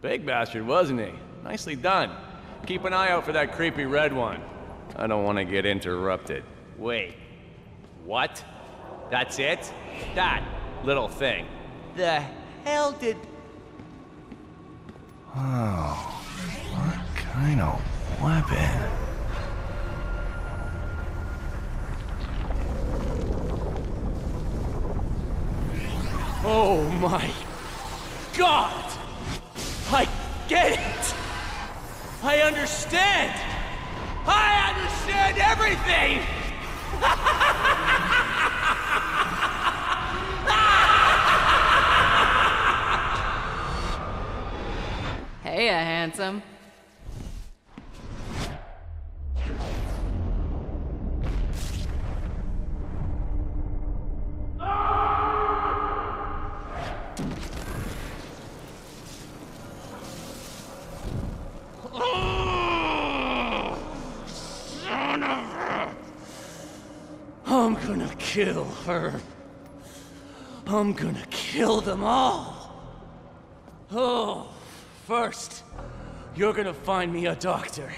Big bastard, wasn't he? Nicely done. Keep an eye out for that creepy red one. I don't want to get interrupted. Wait. What? That's it? That little thing. The hell did... Oh, what kind of weapon? Oh my God! I get it! I understand! I understand everything! Heya, handsome. Kill her. I'm gonna kill them all. Oh, first, you're gonna find me a doctor.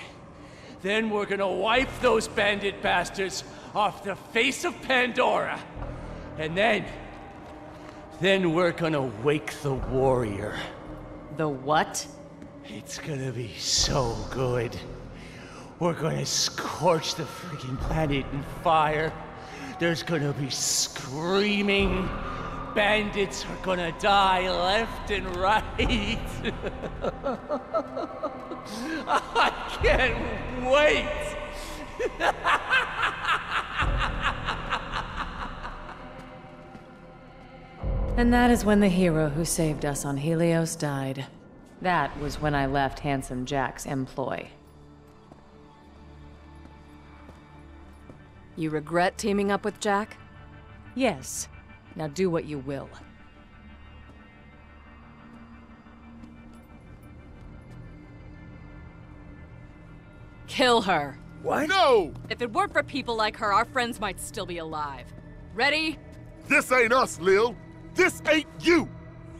Then we're gonna wipe those bandit bastards off the face of Pandora. And then we're gonna wake the warrior. The what? It's gonna be so good. We're gonna scorch the freaking planet in fire. There's gonna be screaming. Bandits are gonna die left and right. I can't wait. And that is when the hero who saved us on Helios died. That was when I left Handsome Jack's employ. You regret teaming up with Jack? Yes. Now do what you will. Kill her! What? No! If it weren't for people like her, our friends might still be alive. Ready? This ain't us, Lil! This ain't you!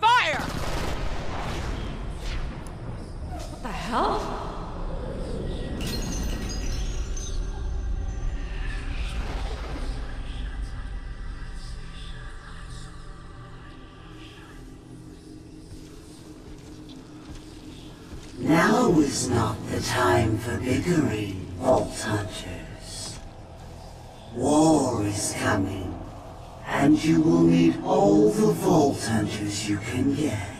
Fire! What the hell? Now is not the time for bickering, Vault Hunters. War is coming, and you will need all the Vault Hunters you can get.